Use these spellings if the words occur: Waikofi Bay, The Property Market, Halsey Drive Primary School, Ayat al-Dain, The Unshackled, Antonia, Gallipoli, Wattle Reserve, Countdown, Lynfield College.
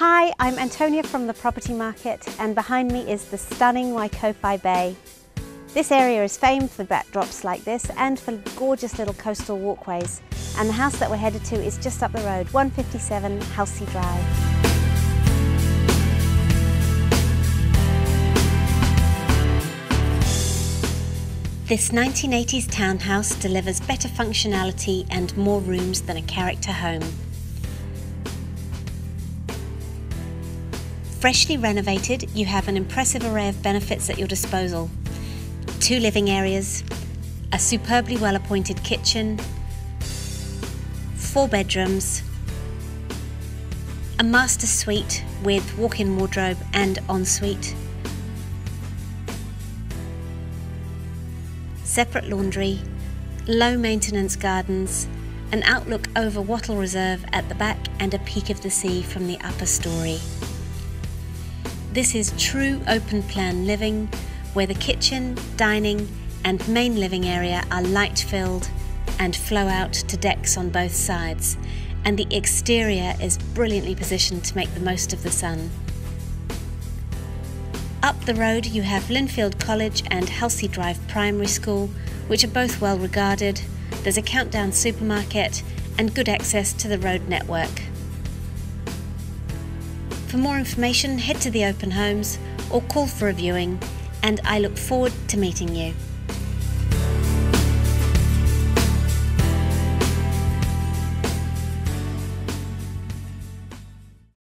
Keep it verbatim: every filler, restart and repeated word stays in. Hi, I'm Antonia from The Property Market, and behind me is the stunning Waikofi Bay. This area is famed for backdrops like this and for gorgeous little coastal walkways, and the house that we're headed to is just up the road, one fifty-seven Halsey Drive. This nineteen eighties townhouse delivers better functionality and more rooms than a character home. Freshly renovated, you have an impressive array of benefits at your disposal. Two living areas, a superbly well-appointed kitchen, four bedrooms, a master suite with walk-in wardrobe and ensuite, separate laundry, low maintenance gardens, an outlook over Wattle Reserve at the back and a peek of the sea from the upper storey. This is true open plan living where the kitchen, dining and main living area are light filled and flow out to decks on both sides, and the exterior is brilliantly positioned to make the most of the sun. Up the road you have Lynfield College and Halsey Drive Primary School, which are both well regarded. There's a Countdown supermarket and good access to the road network. For more information, head to the open homes or call for a viewing, and I look forward to meeting you.